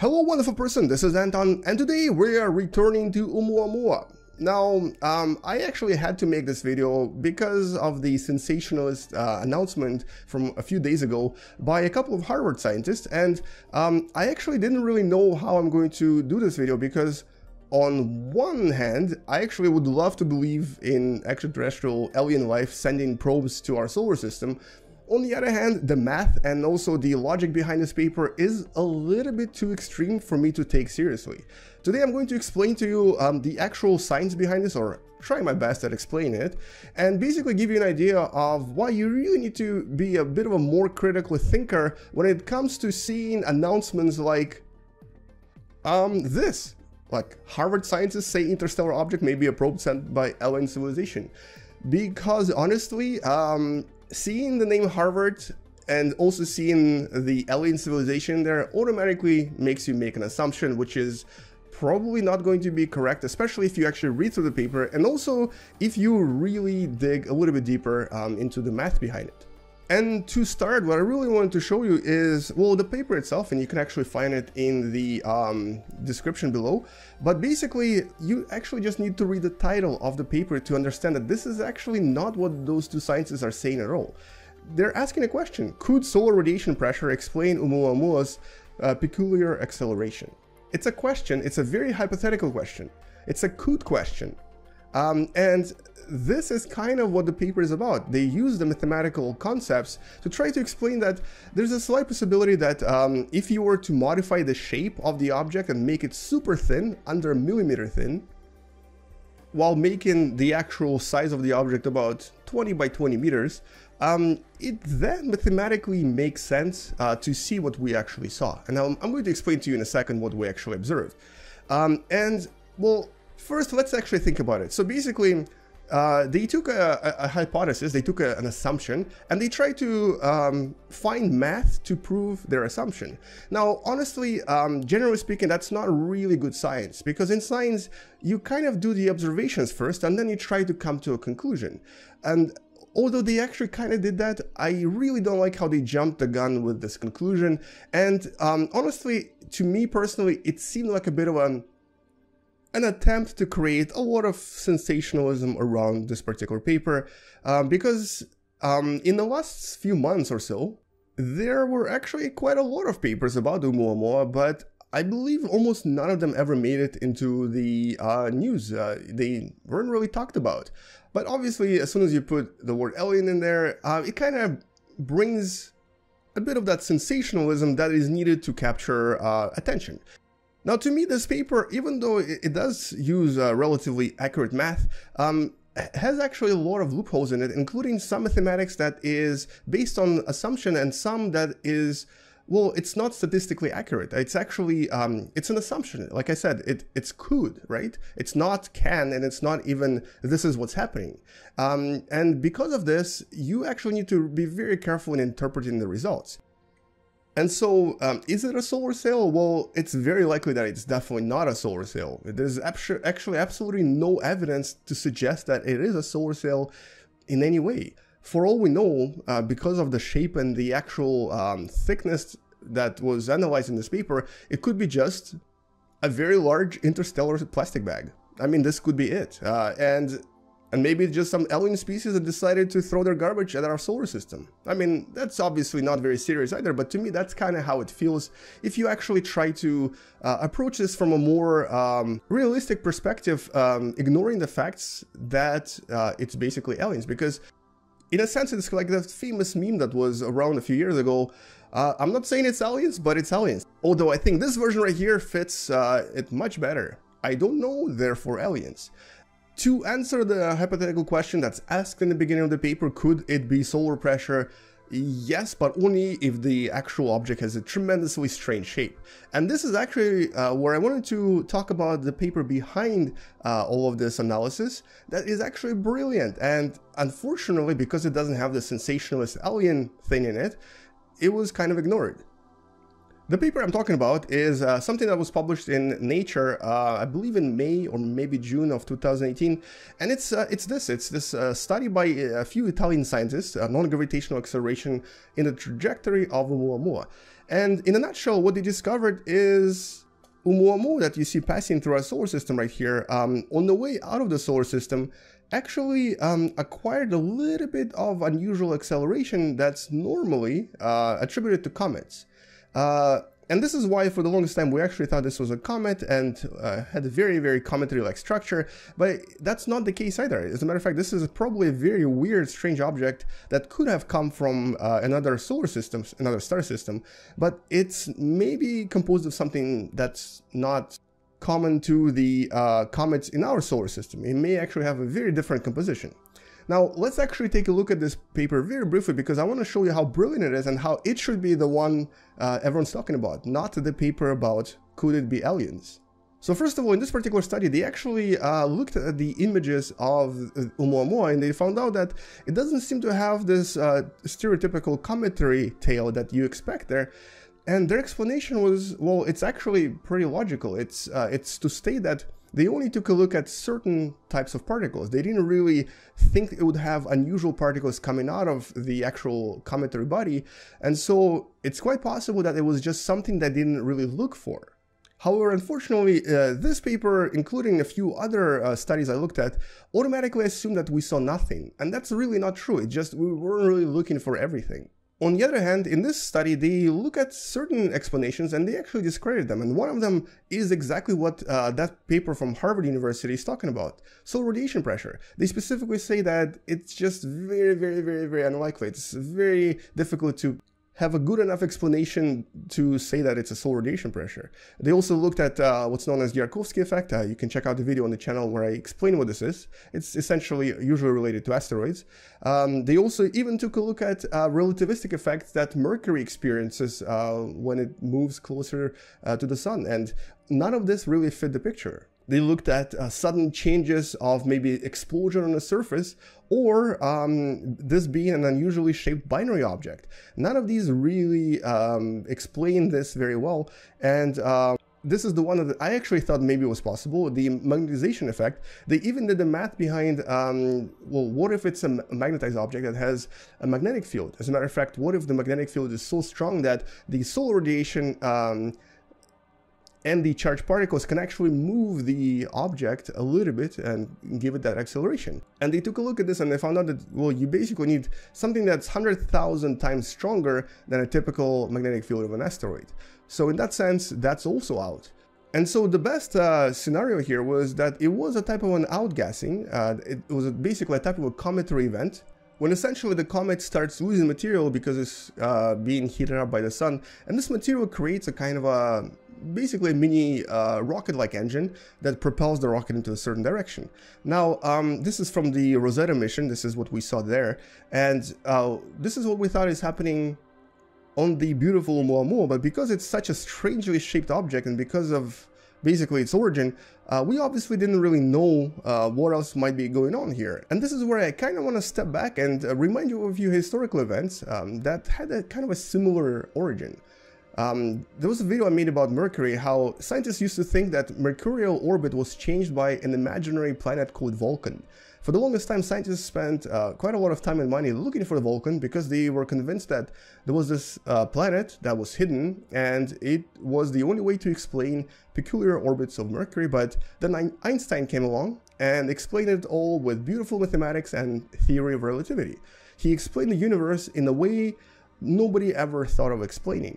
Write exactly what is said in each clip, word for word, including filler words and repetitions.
Hello wonderful person, this is Anton, and today we are returning to Oumuamua. Now, um, I actually had to make this video because of the sensationalist uh, announcement from a few days ago by a couple of Harvard scientists, and um, I actually didn't really know how I'm going to do this video because on one hand, I actually would love to believe in extraterrestrial alien life sending probes to our solar system. On the other hand, the math and also the logic behind this paper is a little bit too extreme for me to take seriously. Today I'm going to explain to you um, the actual science behind this, or try my best at explaining it, and basically give you an idea of why you really need to be a bit of a more critical thinker when it comes to seeing announcements like um, this. Like, Harvard scientists say interstellar object may be a probe sent by alien civilization. Because honestly, um, seeing the name Harvard and also seeing the alien civilization there automatically makes you make an assumption which is probably not going to be correct, especially if you actually read through the paper and also if you really dig a little bit deeper um, into the math behind it. And to start, what I really wanted to show you is, well, the paper itself, and you can actually find it in the um, description below, but basically you actually just need to read the title of the paper to understand that this is actually not what those two scientists are saying at all. They're asking a question: could solar radiation pressure explain Oumuamua's uh, peculiar acceleration? It's a question, it's a very hypothetical question, it's a could question. Um, and this is kind of what the paper is about. They use the mathematical concepts to try to explain that there's a slight possibility that um, if you were to modify the shape of the object and make it super thin, under a millimeter thin, while making the actual size of the object about twenty by twenty meters, um, it then mathematically makes sense uh, to see what we actually saw. And I'm, I'm going to explain to you in a second what we actually observed. Um, and, well, first, let's actually think about it. So basically, uh, they took a, a, a hypothesis, they took a, an assumption, and they tried to um, find math to prove their assumption. Now, honestly, um, generally speaking, that's not really good science, because in science, you kind of do the observations first, and then you try to come to a conclusion. And although they actually kind of did that, I really don't like how they jumped the gun with this conclusion. And um, honestly, to me personally, it seemed like a bit of a an attempt to create a lot of sensationalism around this particular paper, um, because um, in the last few months or so, there were actually quite a lot of papers about Oumuamua, but I believe almost none of them ever made it into the uh, news. Uh, they weren't really talked about. But obviously, as soon as you put the word alien in there, uh, it kind of brings a bit of that sensationalism that is needed to capture uh, attention. Now, to me, this paper, even though it does use uh, relatively accurate math, um, has actually a lot of loopholes in it, including some mathematics that is based on assumption and some that is, well, it's not statistically accurate. It's actually, um, it's an assumption. Like I said, it, it's could, right? It's not can, and it's not even this is what's happening. Um, and because of this, you actually need to be very careful in interpreting the results. And so, um, is it a solar sail? Well, it's very likely that it's definitely not a solar sail. There's actually absolutely no evidence to suggest that it is a solar sail in any way. For all we know, uh, because of the shape and the actual um, thickness that was analyzed in this paper, it could be just a very large interstellar plastic bag. I mean, this could be it. Uh, and... And maybe it's just some alien species that decided to throw their garbage at our solar system. I mean, that's obviously not very serious either, but to me that's kind of how it feels if you actually try to uh, approach this from a more um, realistic perspective, um, ignoring the facts that uh, it's basically aliens. Because in a sense, it's like that famous meme that was around a few years ago. Uh, I'm not saying it's aliens, but it's aliens. Although I think this version right here fits uh, it much better. I don't know, therefore aliens. To answer the hypothetical question that's asked in the beginning of the paper, could it be solar pressure? Yes, but only if the actual object has a tremendously strange shape. And this is actually uh, where I wanted to talk about the paper behind uh, all of this analysis that is actually brilliant. And unfortunately, because it doesn't have the sensationalist alien thing in it, it was kind of ignored. The paper I'm talking about is uh, something that was published in Nature, uh, I believe in May or maybe June of two thousand eighteen, and it's uh, it's this, it's this uh, study by a few Italian scientists, uh, non-gravitational acceleration in the trajectory of Oumuamua. And in a nutshell, what they discovered is Oumuamua that you see passing through our solar system right here, um, on the way out of the solar system, actually um, acquired a little bit of unusual acceleration that's normally uh, attributed to comets. Uh, and this is why for the longest time we actually thought this was a comet and uh, had a very, very cometary-like structure, but that's not the case either. As a matter of fact, this is probably a very weird, strange object that could have come from uh, another solar system, another star system, but it's maybe composed of something that's not common to the uh, comets in our solar system. It may actually have a very different composition. Now, let's actually take a look at this paper very briefly, because I want to show you how brilliant it is and how it should be the one uh, everyone's talking about, not the paper about could it be aliens. So first of all, in this particular study, they actually uh, looked at the images of Oumuamua, and they found out that it doesn't seem to have this uh, stereotypical cometary tail that you expect there. And their explanation was, well, it's actually pretty logical. It's, uh, it's to state that they only took a look at certain types of particles. They didn't really think it would have unusual particles coming out of the actual cometary body. And so it's quite possible that it was just something that they didn't really look for. However, unfortunately, uh, this paper, including a few other uh, studies I looked at, automatically assumed that we saw nothing. And that's really not true. It's just we weren't really looking for everything. On the other hand, in this study, they look at certain explanations and they actually discredit them. And one of them is exactly what uh, that paper from Harvard University is talking about, solar radiation pressure. They specifically say that it's just very, very, very, very unlikely. It's very difficult to have a good enough explanation to say that it's a solar radiation pressure. They also looked at uh, what's known as the Yarkovsky effect. Uh, you can check out the video on the channel where I explain what this is. It's essentially usually related to asteroids. Um, they also even took a look at uh, relativistic effects that Mercury experiences uh, when it moves closer uh, to the sun. And none of this really fit the picture. They looked at uh, sudden changes of maybe explosion on the surface, or um, this being an unusually shaped binary object. None of these really um, explain this very well, and uh, this is the one that I actually thought maybe was possible, the magnetization effect. They even did the math behind, um, well, what if it's a magnetized object that has a magnetic field? As a matter of fact, what if the magnetic field is so strong that the solar radiation um, and the charged particles can actually move the object a little bit and give it that acceleration? And they took a look at this and they found out that, well, you basically need something that's one hundred thousand times stronger than a typical magnetic field of an asteroid. So in that sense, that's also out. And so the best uh, scenario here was that it was a type of an outgassing. Uh, it was basically a type of a cometary event, when essentially the comet starts losing material because it's uh, being heated up by the sun. And this material creates a kind of a, basically a mini uh, rocket-like engine that propels the rocket into a certain direction. Now, um, this is from the Rosetta mission. This is what we saw there. And uh, this is what we thought is happening on the beautiful Oumuamua, but because it's such a strangely shaped object and because of basically its origin, uh, we obviously didn't really know uh, what else might be going on here. And this is where I kind of want to step back and uh, remind you of a few historical events um, that had a kind of a similar origin. Um, there was a video I made about Mercury, how scientists used to think that mercurial orbit was changed by an imaginary planet called Vulcan. For the longest time, scientists spent uh, quite a lot of time and money looking for the Vulcan because they were convinced that there was this uh, planet that was hidden, and it was the only way to explain peculiar orbits of Mercury. But then Einstein came along and explained it all with beautiful mathematics and theory of relativity. He explained the universe in a way nobody ever thought of explaining.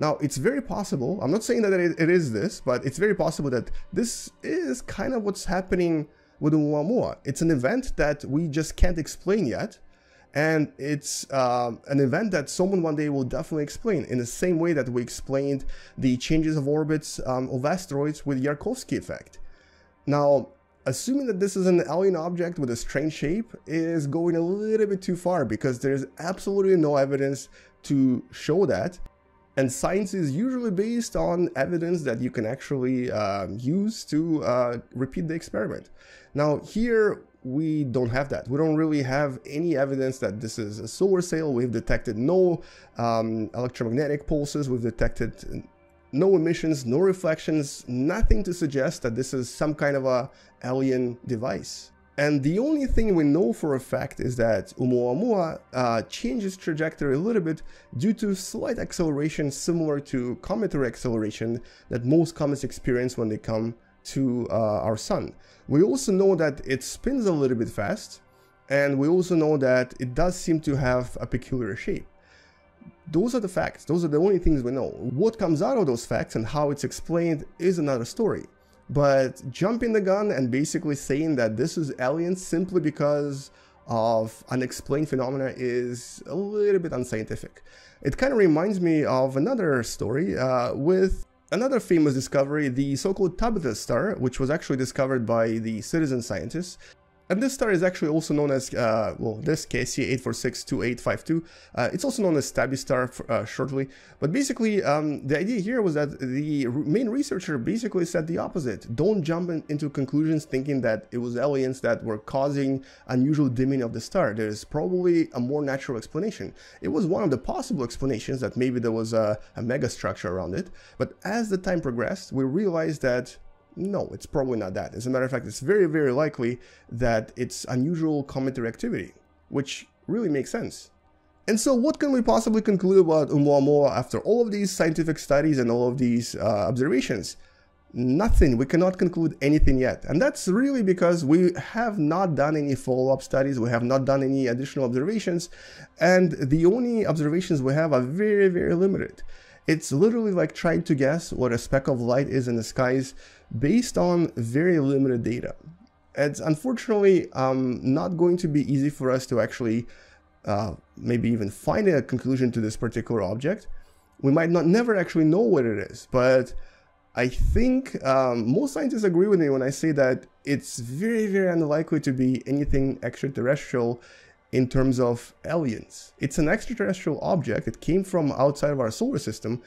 Now, it's very possible, I'm not saying that it, it is this, but it's very possible that this is kind of what's happening with Oumuamua. It's an event that we just can't explain yet, and it's um, an event that someone one day will definitely explain, in the same way that we explained the changes of orbits um, of asteroids with the Yarkovsky effect. Now, assuming that this is an alien object with a strange shape is going a little bit too far, because there's absolutely no evidence to show that. And science is usually based on evidence that you can actually uh, use to uh, repeat the experiment. Now, here we don't have that. We don't really have any evidence that this is a solar sail. We've detected no um, electromagnetic pulses. We've detected no emissions, no reflections, nothing to suggest that this is some kind of a alien device. And the only thing we know for a fact is that Oumuamua uh, changes trajectory a little bit due to slight acceleration similar to cometary acceleration that most comets experience when they come to uh, our sun. We also know that it spins a little bit fast, and we also know that it does seem to have a peculiar shape. Those are the facts. Those are the only things we know. What comes out of those facts and how it's explained is another story. But jumping the gun and basically saying that this is aliens simply because of unexplained phenomena is a little bit unscientific. It kind of reminds me of another story uh, with another famous discovery, the so-called Tabby's Star, which was actually discovered by the citizen scientists. And this star is actually also known as, uh, well, this K I C eight four six two eight five two, uh, it's also known as Tabby's Star uh, shortly. But basically, um, the idea here was that the re main researcher basically said the opposite. Don't jump in into conclusions thinking that it was aliens that were causing unusual dimming of the star. There's probably a more natural explanation. It was one of the possible explanations that maybe there was a, a megastructure around it. But as the time progressed, we realized that no, it's probably not that. As a matter of fact, it's very, very likely that it's unusual cometary activity, which really makes sense. And so what can we possibly conclude about Oumuamua after all of these scientific studies and all of these uh, observations? Nothing. We cannot conclude anything yet. And that's really because we have not done any follow-up studies, we have not done any additional observations, and the only observations we have are very, very limited. It's literally like trying to guess what a speck of light is in the skies based on very limited data. It's unfortunately um, not going to be easy for us to actually uh, maybe even find a conclusion to this particular object. We might not never actually know what it is, but I think um, most scientists agree with me when I say that it's very, very unlikely to be anything extraterrestrial in terms of aliens. It's an extraterrestrial object, it came from outside of our solar system,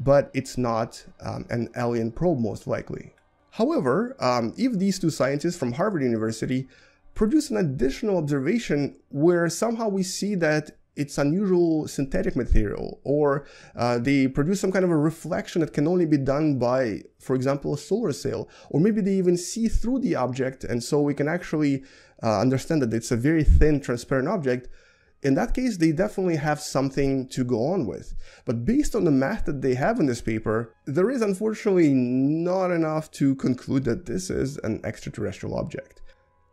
but it's not um, an alien probe most likely. However, um, if these two scientists from Harvard University produce an additional observation where somehow we see that it's unusual synthetic material, or uh, they produce some kind of a reflection that can only be done by, for example, a solar sail, or maybe they even see through the object, and so we can actually Uh, understand that it's a very thin, transparent object. In that case, they definitely have something to go on with. But based on the math that they have in this paper, there is unfortunately not enough to conclude that this is an extraterrestrial object.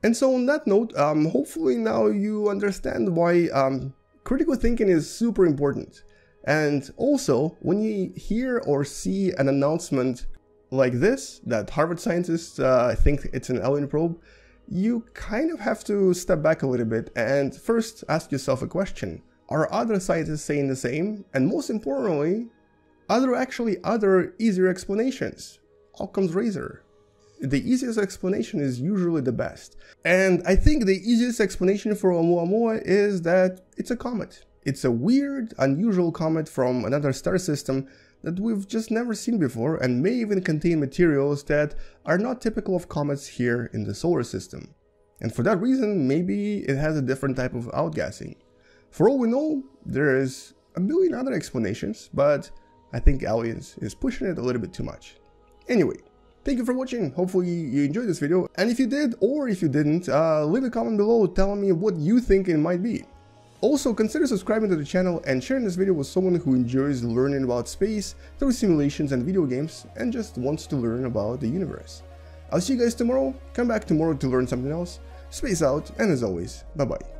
And so on that note, um, hopefully now you understand why um, critical thinking is super important. And also, when you hear or see an announcement like this, that Harvard scientists uh, think it's an alien probe, you kind of have to step back a little bit and first ask yourself a question. Are other scientists saying the same? And most importantly, are there actually other easier explanations? Occam's razor. The easiest explanation is usually the best. And I think the easiest explanation for Oumuamua is that it's a comet. It's a weird, unusual comet from another star system that we've just never seen before and may even contain materials that are not typical of comets here in the solar system. And for that reason, maybe it has a different type of outgassing. For all we know, there is a million other explanations, but I think aliens is pushing it a little bit too much. Anyway, thank you for watching. Hopefully you enjoyed this video. And if you did, or if you didn't, uh, leave a comment below telling me what you think it might be. Also, consider subscribing to the channel and sharing this video with someone who enjoys learning about space through simulations and video games and just wants to learn about the universe. I'll see you guys tomorrow. Come back tomorrow to learn something else. Space out, and as always, bye-bye.